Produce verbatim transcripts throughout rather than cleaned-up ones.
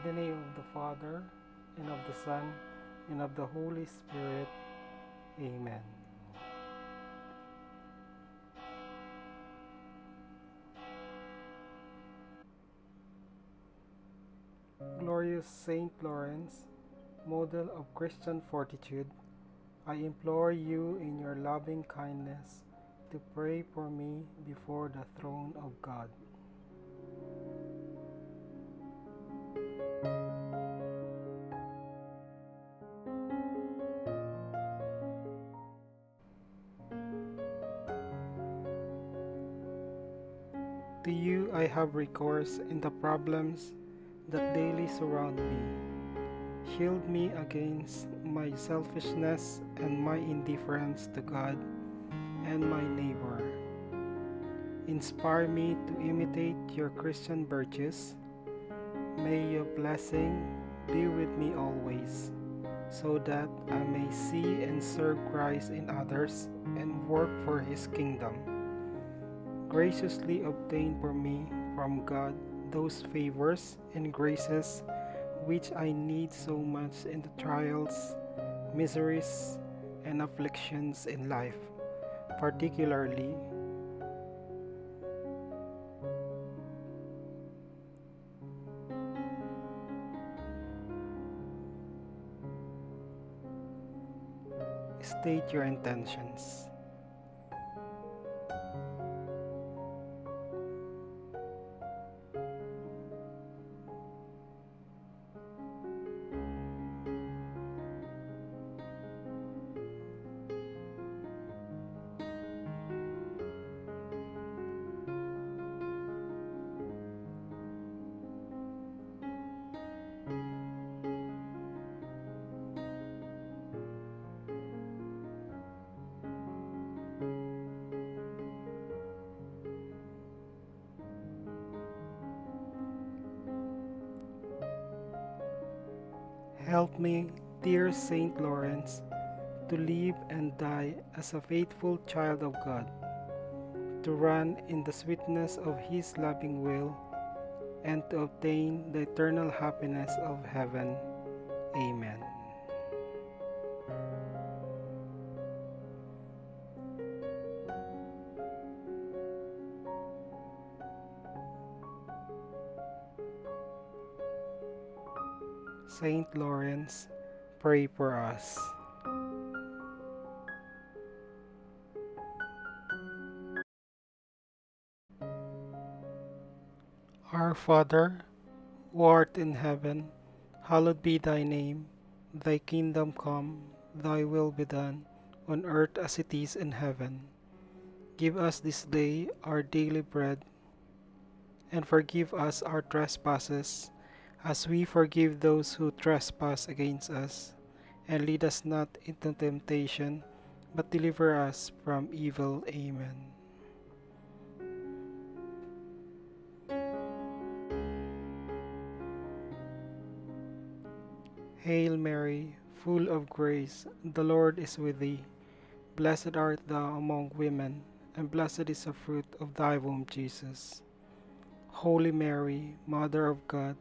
In the name of the Father, and of the Son, and of the Holy Spirit. Amen. Glorious Saint Lawrence, model of Christian fortitude, I implore you in your loving kindness to pray for me before the throne of God. To you I have recourse in the problems that daily surround me. Shield me against my selfishness and my indifference to God and my neighbor. Inspire me to imitate your Christian virtues. May your blessing be with me always, so that I may see and serve Christ in others and work for His kingdom. Graciously obtain for me from God those favors and graces which I need so much in the trials, miseries, and afflictions in life, particularly state your intentions. Help me, dear Saint Lawrence, to live and die as a faithful child of God, to run in the sweetness of His loving will, and to obtain the eternal happiness of heaven. Amen. Saint Lawrence, pray for us. Our Father, who art in heaven, hallowed be thy name. Thy kingdom come, thy will be done, on earth as it is in heaven. Give us this day our daily bread, and forgive us our trespasses, as we forgive those who trespass against us. And lead us not into temptation, but deliver us from evil. Amen. Hail Mary, full of grace, the Lord is with thee. Blessed art thou among women, and blessed is the fruit of thy womb, Jesus. Holy Mary, Mother of God,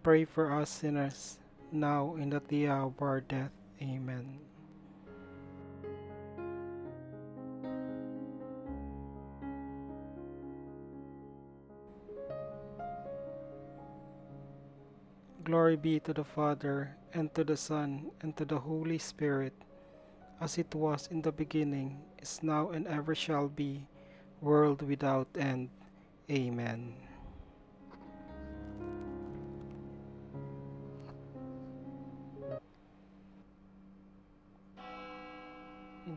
pray for us sinners, now and at the hour of our death. Amen. Glory be to the Father, and to the Son, and to the Holy Spirit, as it was in the beginning, is now, and ever shall be, world without end. Amen. In